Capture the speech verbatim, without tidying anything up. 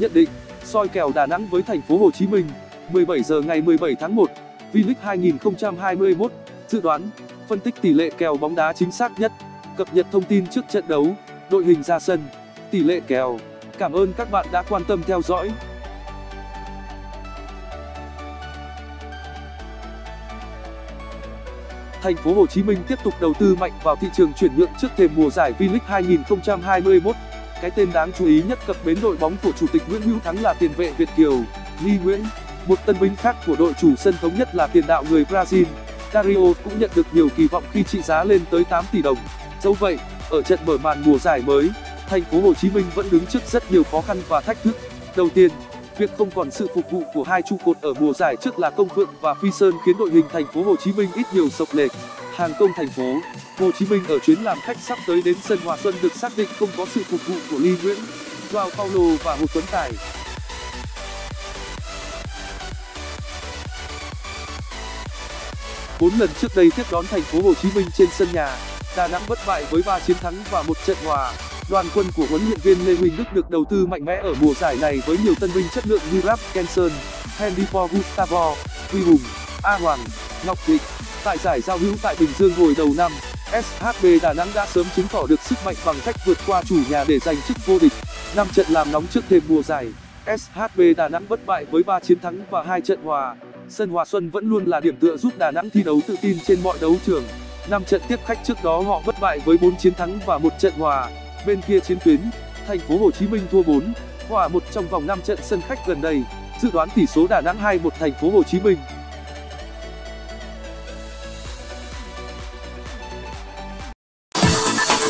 Nhận định, soi kèo Đà Nẵng với thành phố Hồ Chí Minh, mười bảy giờ ngày mười bảy tháng một, V-League hai nghìn không trăm hai mươi mốt. Dự đoán, phân tích tỷ lệ kèo bóng đá chính xác nhất, cập nhật thông tin trước trận đấu, đội hình ra sân, tỷ lệ kèo. Cảm ơn các bạn đã quan tâm theo dõi. Thành phố Hồ Chí Minh tiếp tục đầu tư mạnh vào thị trường chuyển nhượng trước thềm mùa giải V-League hai nghìn không trăm hai mươi mốt. Cái tên đáng chú ý nhất cặp bến đội bóng của chủ tịch Nguyễn Hữu Thắng là tiền vệ Việt kiều Lee Nguyễn. Một tân binh khác của đội chủ sân Thống Nhất là tiền đạo người Brazil Dario cũng nhận được nhiều kỳ vọng khi trị giá lên tới tám tỷ đồng. Dẫu vậy, ở trận mở màn mùa giải mới, Thành phố Hồ Chí Minh vẫn đứng trước rất nhiều khó khăn và thách thức. Đầu tiên, việc không còn sự phục vụ của hai trụ cột ở mùa giải trước là Công Phượng và Phi Sơn khiến đội hình Thành phố Hồ Chí Minh ít nhiều sộc lệch. Hàng công Thành phố Hồ Chí Minh ở chuyến làm khách sắp tới đến sân Hòa Xuân được xác định không có sự phục vụ của Lee Nguyễn, João Paulo và Hồ Tuấn Tài. Bốn lần trước đây tiếp đón Thành phố Hồ Chí Minh trên sân nhà, Đà Nẵng bất bại với ba chiến thắng và một trận hòa. Đoàn quân của huấn luyện viên Lê Huỳnh Đức được đầu tư mạnh mẽ ở mùa giải này với nhiều tân binh chất lượng như Raph Kenson, Henry For Gustavo, Quy Hùng, A Hoàng, Ngọc Thịnh. Tại giải giao hữu tại Bình Dương hồi đầu năm, ét hát bê Đà Nẵng đã sớm chứng tỏ được sức mạnh bằng cách vượt qua chủ nhà để giành chức vô địch. Năm trận làm nóng trước thềm mùa giải, ét hát bê Đà Nẵng bất bại với ba chiến thắng và hai trận hòa. Sân Hòa Xuân vẫn luôn là điểm tựa giúp Đà Nẵng thi đấu tự tin trên mọi đấu trường. Năm trận tiếp khách trước đó họ bất bại với bốn chiến thắng và một trận hòa. Bên kia chiến tuyến, Thành phố Hồ Chí Minh thua bốn, hòa một trong vòng năm trận sân khách gần đây. Dự đoán tỷ số Đà Nẵng hai một Thành phố Hồ Chí Minh.